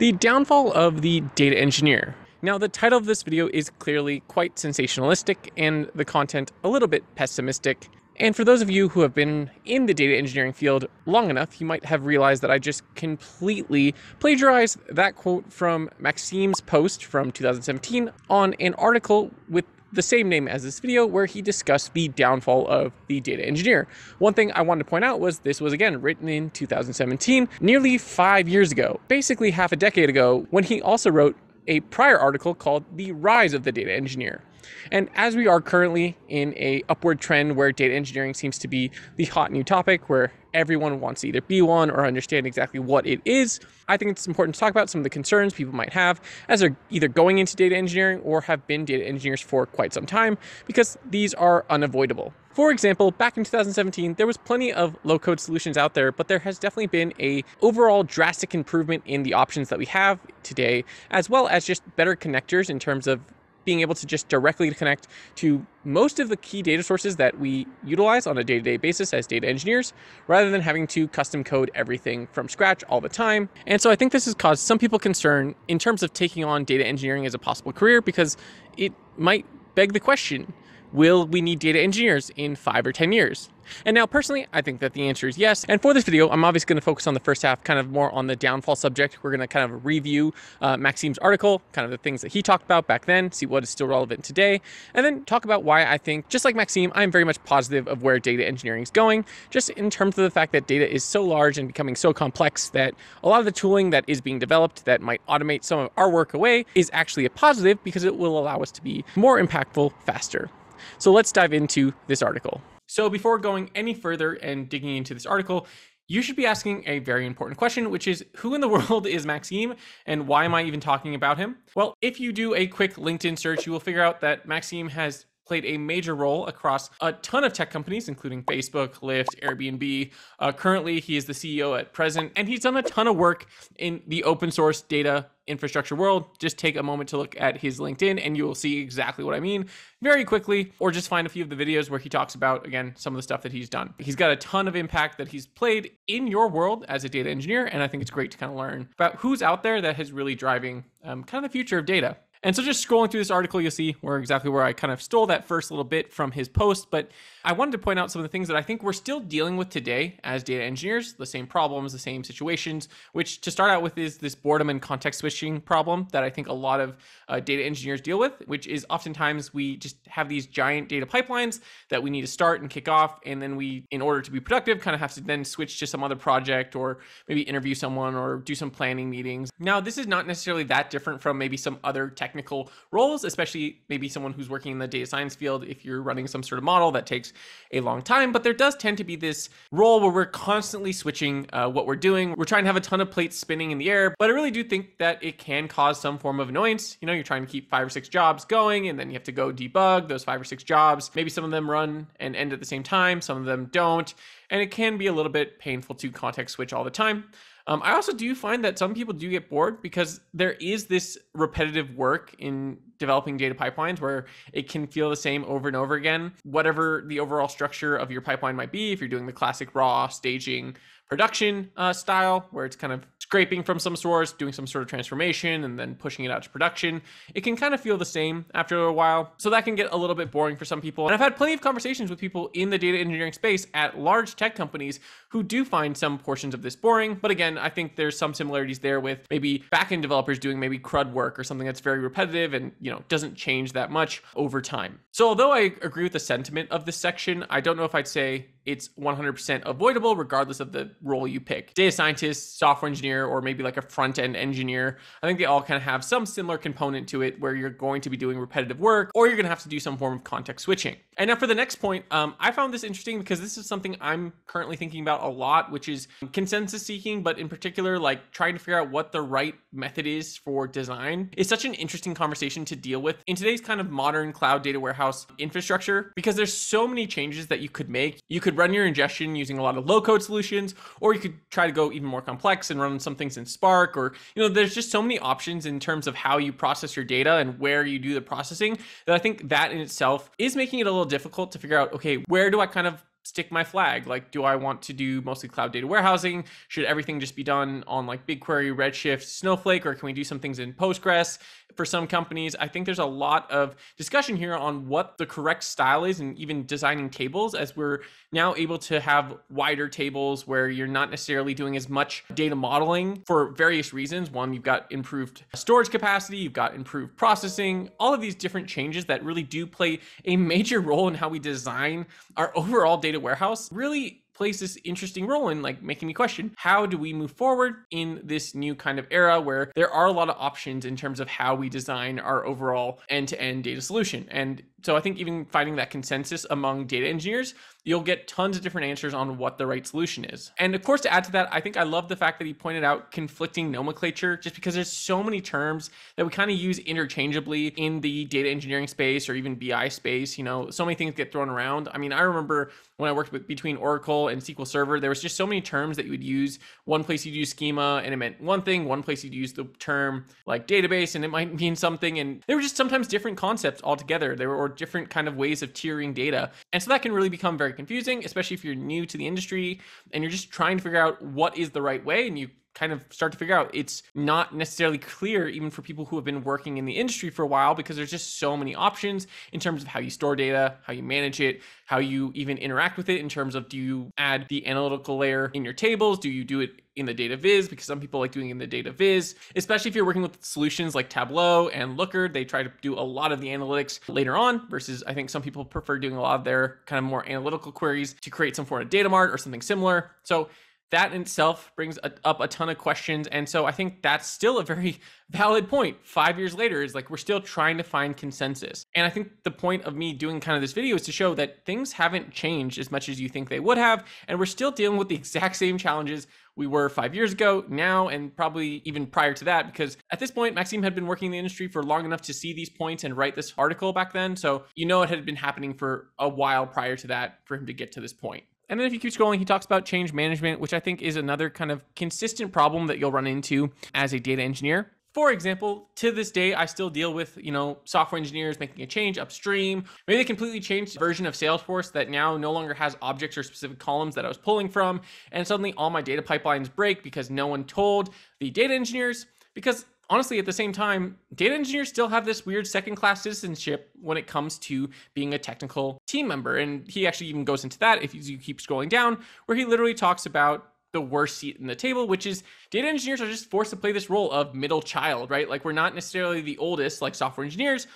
The downfall of the data engineer. Now, the title of this video is clearly quite sensationalistic and the content a little bit pessimistic. And for those of you who have been in the data engineering field long enough, you might have realized that I just completely plagiarized that quote from Maxime's post from 2017 on an article with the same name as this video, where he discussed the downfall of the data engineer. One thing I wanted to point out was this was, again, written in 2017, nearly 5 years ago, basically half a decade ago, when he also wrote a prior article called The Rise of the Data Engineer. And as we are currently in an upward trend where data engineering seems to be the hot new topic, where everyone wants to either be one or understand exactly what it is, I think it's important to talk about some of the concerns people might have as they're either going into data engineering or have been data engineers for quite some time, because these are unavoidable. For example, back in 2017, there was plenty of low-code solutions out there, but there has definitely been an overall drastic improvement in the options that we have today, as well as just better connectors in terms of being able to just directly connect to most of the key data sources that we utilize on a day-to-day basis as data engineers, rather than having to custom code everything from scratch all the time. And so I think this has caused some people concern in terms of taking on data engineering as a possible career, because it might beg the question, will we need data engineers in 5 or 10 years? And now personally, I think that the answer is yes. And for this video, I'm obviously going to focus on the first half, kind of more on the downfall subject. We're going to kind of review Maxime's article, kind of the things that he talked about back then, see what is still relevant today, and then talk about why I think, just like Maxime, I'm very much positive of where data engineering is going, just in terms of the fact that data is so large and becoming so complex that a lot of the tooling that is being developed that might automate some of our work away is actually a positive, because it will allow us to be more impactful faster. So let's dive into this article. So before going any further and digging into this article, you should be asking a very important question, which is, who in the world is Maxime and why am I even talking about him? Well, if you do a quick LinkedIn search, you will figure out that Maxime has played a major role across a ton of tech companies, including Facebook, Lyft, Airbnb. Currently, he is the CEO at present, and he's done a ton of work in the open source data infrastructure world. Just take a moment to look at his LinkedIn and you will see exactly what I mean very quickly, or just find a few of the videos where he talks about, again, some of the stuff that he's done. He's got a ton of impact that he's played in your world as a data engineer, and I think it's great to kind of learn about who's out there that is really driving kind of the future of data. And so just scrolling through this article, you'll see exactly where I kind of stole that first little bit from his post, but I wanted to point out some of the things that I think we're still dealing with today as data engineers, the same problems, the same situations, which to start out with is this boredom and context switching problem that I think a lot of data engineers deal with, which is oftentimes we just have these giant data pipelines that we need to start and kick off. And then we, in order to be productive, kind of have to then switch to some other project or maybe interview someone or do some planning meetings. Now, this is not necessarily that different from maybe some other technical roles, especially maybe someone who's working in the data science field. If you're running some sort of model, that takes a long time, but there does tend to be this role where we're constantly switching what we're doing. We're trying to have a ton of plates spinning in the air, but I really do think that it can cause some form of annoyance. You know, you're trying to keep 5 or 6 jobs going, and then you have to go debug those 5 or 6 jobs. Maybe some of them run and end at the same time, some of them don't. And it can be a little bit painful to context switch all the time. I also do find that some people do get bored, because there is this repetitive work in developing data pipelines where it can feel the same over and over again, whatever the overall structure of your pipeline might be. If you're doing the classic raw staging production style, where it's kind of scraping from some source, doing some sort of transformation, and then pushing it out to production, it can kind of feel the same after a while. So that can get a little bit boring for some people. And I've had plenty of conversations with people in the data engineering space at large tech companies who do find some portions of this boring. But again, I think there's some similarities there with maybe backend developers doing maybe CRUD work or something that's very repetitive and, you know, doesn't change that much over time. So although I agree with the sentiment of this section, I don't know if I'd say it's 100% avoidable regardless of the role you pick. Data scientist, software engineer, or maybe like a front-end engineer, I think they all kind of have some similar component to it where you're going to be doing repetitive work or you're going to have to do some form of context switching. And now for the next point, I found this interesting because this is something I'm currently thinking about a lot, which is consensus seeking, but in particular, like trying to figure out what the right method is for design. It's such an interesting conversation to deal with in today's kind of modern cloud data warehouse infrastructure, because there's so many changes that you could make. You could run your ingestion using a lot of low-code solutions, or you could try to go even more complex and run some things in Spark, or, you know, there's just so many options in terms of how you process your data and where you do the processing that I think that in itself is making it a little difficult to figure out, okay, where do I kind of stick my flag. Like, do I want to do mostly cloud data warehousing? Should everything just be done on like BigQuery, Redshift, Snowflake, or can we do some things in Postgres for some companies? I think there's a lot of discussion here on what the correct style is, and even designing tables, as we're now able to have wider tables where you're not necessarily doing as much data modeling for various reasons. One, you've got improved storage capacity, you've got improved processing, all of these different changes that really do play a major role in how we design our overall data warehouse. Really plays this interesting role in like making me question, how do we move forward in this new kind of era where there are a lot of options in terms of how we design our overall end-to-end data solution? And so I think even finding that consensus among data engineers, you'll get tons of different answers on what the right solution is. And of course, to add to that, I think I love the fact that he pointed out conflicting nomenclature, just because there's so many terms that we kind of use interchangeably in the data engineering space or even BI space. You know, so many things get thrown around. I mean, I remember when I worked between Oracle and SQL Server, there was just so many terms that you would use. One place you'd use schema and it meant one thing, one place you'd use the term like database and it might mean something. And they were just sometimes different concepts altogether. They were or different kind of ways of tiering data. And so that can really become very confusing, especially if you're new to the industry and you're just trying to figure out what is the right way. And you kind of start to figure out it's not necessarily clear even for people who have been working in the industry for a while, because there's just so many options in terms of how you store data, how you manage it, how you even interact with it in terms of, do you add the analytical layer in your tables? Do you do it in the data viz? Because some people like doing it in the data viz, especially if you're working with solutions like Tableau and Looker. They try to do a lot of the analytics later on versus I think some people prefer doing a lot of their kind of more analytical queries to create some form of data mart or something similar. So that in itself brings up a ton of questions. And so I think that's still a very valid point 5 years later, is like, we're still trying to find consensus. And I think the point of me doing kind of this video is to show that things haven't changed as much as you think they would have. And we're still dealing with the exact same challenges we were 5 years ago now, and probably even prior to that, because at this point, Maxime had been working in the industry for long enough to see these points and write this article back then. So, you know, it had been happening for a while prior to that for him to get to this point. And then if you keep scrolling, he talks about change management, which I think is another kind of consistent problem that you'll run into as a data engineer. For example, to this day, I still deal with, you know, software engineers making a change upstream. Maybe they completely changed the version of Salesforce that now no longer has objects or specific columns that I was pulling from. And suddenly all my data pipelines break because no one told the data engineers. Because honestly, at the same time, data engineers still have this weird second-class citizenship when it comes to being a technical team member. And he actually even goes into that if you keep scrolling down, where he literally talks about the worst seat in the table, which is data engineers are just forced to play this role of middle child, right? Like, we're not necessarily the oldest like software engineers,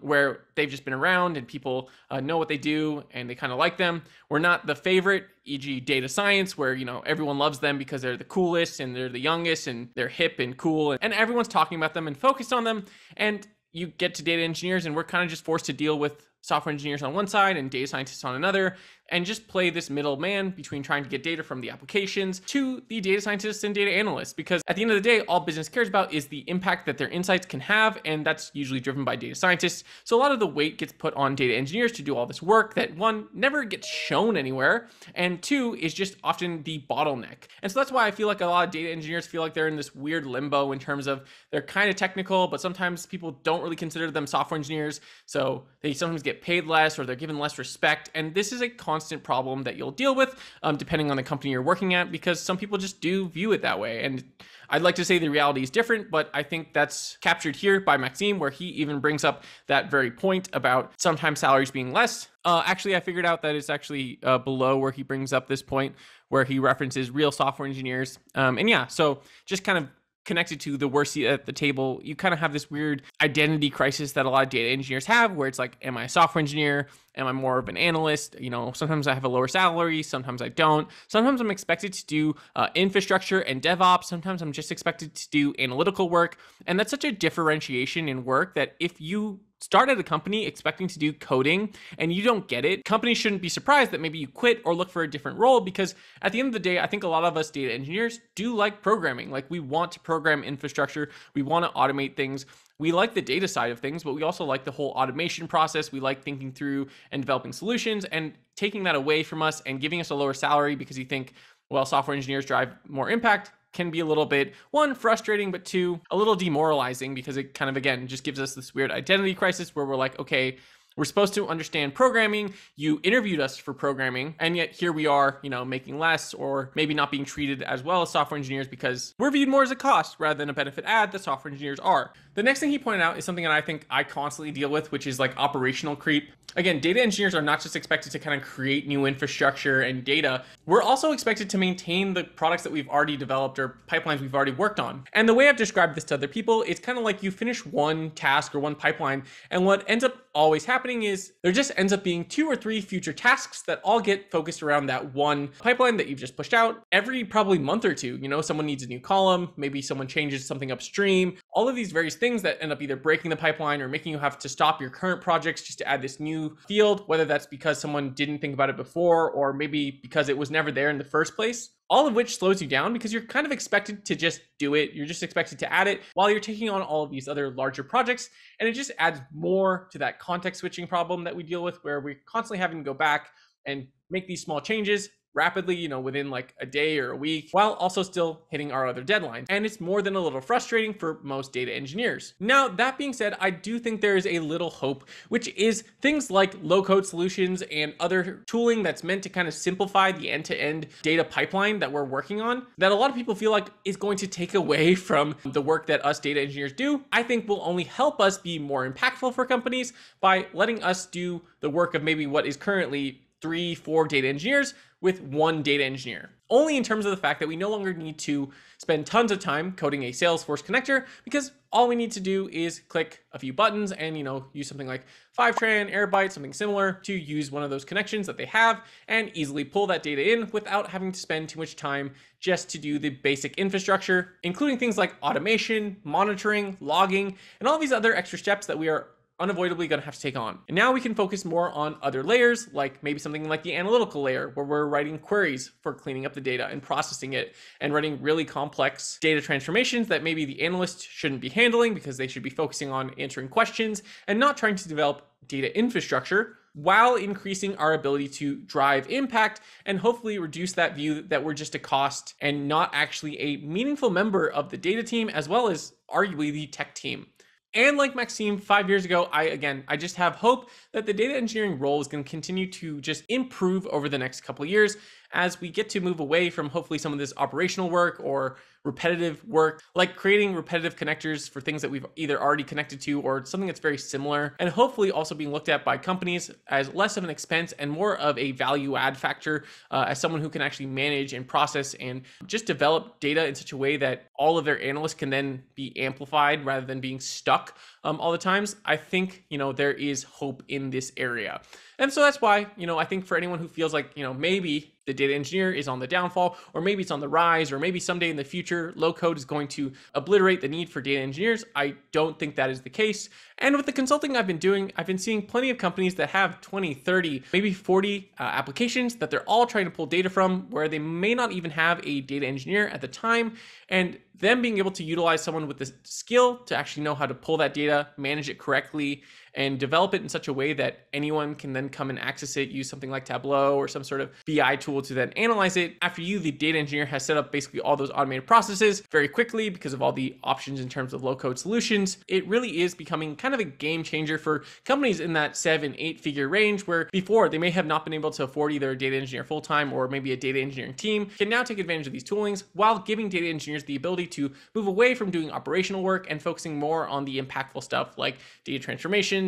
where they've just been around and people know what they do and they kind of like them. We're not the favorite, e.g. data science, where, you know, everyone loves them because they're the coolest and they're the youngest and they're hip and cool, and everyone's talking about them and focused on them. And you get to data engineers and we're kind of just forced to deal with software engineers on one side and data scientists on another, and just play this middle man between trying to get data from the applications to the data scientists and data analysts. Because at the end of the day, all business cares about is the impact that their insights can have. And that's usually driven by data scientists. So a lot of the weight gets put on data engineers to do all this work that, one, never gets shown anywhere, and two, is just often the bottleneck. And so that's why I feel like a lot of data engineers feel like they're in this weird limbo in terms of they're kind of technical, but sometimes people don't really consider them software engineers. So they sometimes get paid less or they're given less respect. And this is a constant problem that you'll deal with depending on the company you're working at, because some people just do view it that way. And I'd like to say the reality is different, but I think that's captured here by Maxime, where he even brings up that very point about sometimes salaries being less. Actually, I figured out that it's actually below where he brings up this point where he references real software engineers. And yeah, so just kind of connected to the worst seat at the table, you kind of have this weird identity crisis that a lot of data engineers have, where it's like, am I a software engineer? Am I more of an analyst? You know, sometimes I have a lower salary, sometimes I don't. Sometimes I'm expected to do infrastructure and DevOps. Sometimes I'm just expected to do analytical work. And that's such a differentiation in work that if you start at a company expecting to do coding and you don't get it, companies shouldn't be surprised that maybe you quit or look for a different role, because at the end of the day, I think a lot of us data engineers do like programming. Like, we want to program infrastructure. We want to automate things. We like the data side of things, but we also like the whole automation process. We like thinking through and developing solutions, and taking that away from us and giving us a lower salary because you think, well, software engineers drive more impact, can be a little bit, one, frustrating, but two, a little demoralizing, because it kind of, again, just gives us this weird identity crisis where we're like, okay, We're supposed to understand programming. You interviewed us for programming, and yet here we are, you know, making less or maybe not being treated as well as software engineers because we're viewed more as a cost rather than a benefit add that software engineers are. The next thing he pointed out is something that I think I constantly deal with, which is like operational creep. Again, data engineers are not just expected to kind of create new infrastructure and data. We're also expected to maintain the products that we've already developed or pipelines we've already worked on. And the way I've described this to other people, it's kind of like you finish one task or one pipeline, and what ends up always happening is there just ends up being 2 or 3 future tasks that all get focused around that one pipeline that you've just pushed out. Every probably month or two, you know, someone needs a new column, maybe someone changes something upstream, all of these various things that end up either breaking the pipeline or making you have to stop your current projects just to add this new field, whether that's because someone didn't think about it before, or maybe because it was never there in the first place. All of which slows you down because you're kind of expected to just do it. You're just expected to add it while you're taking on all of these other larger projects. And it just adds more to that context switching problem that we deal with, where we're constantly having to go back and make these small changes rapidly, you know, within like a day or a week, while also still hitting our other deadlines. And it's more than a little frustrating for most data engineers. Now, that being said, I do think there is a little hope, which is things like low-code solutions and other tooling that's meant to kind of simplify the end-to-end data pipeline that we're working on, that a lot of people feel like is going to take away from the work that us data engineers do. I think will only help us be more impactful for companies by letting us do the work of maybe what is currently 3, 4 data engineers with one data engineer, only in terms of the fact that we no longer need to spend tons of time coding a Salesforce connector, because all we need to do is click a few buttons and, you know, use something like Fivetran, Airbyte, something similar to use one of those connections that they have and easily pull that data in without having to spend too much time just to do the basic infrastructure, including things like automation, monitoring, logging, and all these other extra steps that we are unavoidably going to have to take on. And now we can focus more on other layers, like maybe something like the analytical layer, where we're writing queries for cleaning up the data and processing it and running really complex data transformations that maybe the analysts shouldn't be handling because they should be focusing on answering questions and not trying to develop data infrastructure, while increasing our ability to drive impact and hopefully reduce that view that we're just a cost and not actually a meaningful member of the data team, as well as arguably the tech team. And like Maxime 5 years ago, I just have hope that the data engineering role is going to continue to just improve over the next couple of years as we get to move away from hopefully some of this operational work or repetitive work, like creating repetitive connectors for things that we've either already connected to or something that's very similar, and hopefully also being looked at by companies as less of an expense and more of a value add factor, as someone who can actually manage and process and just develop data in such a way that all of their analysts can then be amplified rather than being stuck all the times. I think, you know, there is hope in this area. And so that's why, you know, I think for anyone who feels like, you know, maybe the data engineer is on the downfall, or maybe it's on the rise, or maybe someday in the future, low code is going to obliterate the need for data engineers, I don't think that is the case. And with the consulting I've been doing, I've been seeing plenty of companies that have 20, 30, maybe 40 applications that they're all trying to pull data from, where they may not even have a data engineer at the time. And them being able to utilize someone with the skill to actually know how to pull that data, manage it correctly, and develop it in such a way that anyone can then come and access it, use something like Tableau or some sort of BI tool to then analyze it. After you, the data engineer has set up basically all those automated processes very quickly because of all the options in terms of low-code solutions. It really is becoming kind of a game changer for companies in that 7-8 figure range, where before they may have not been able to afford either a data engineer full-time or maybe a data engineering team, can now take advantage of these toolings while giving data engineers the ability to move away from doing operational work and focusing more on the impactful stuff like data transformation,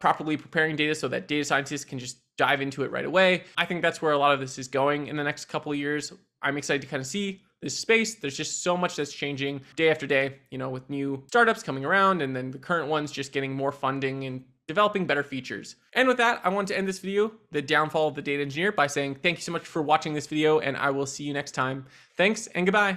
properly preparing data so that data scientists can just dive into it right away. I think that's where a lot of this is going in the next couple of years. I'm excited to kind of see this space. There's just so much that's changing day after day, you know, with new startups coming around and then the current ones just getting more funding and developing better features. And with that, I want to end this video, The Downfall of the Data Engineer, by saying thank you so much for watching this video, and I will see you next time. Thanks and goodbye.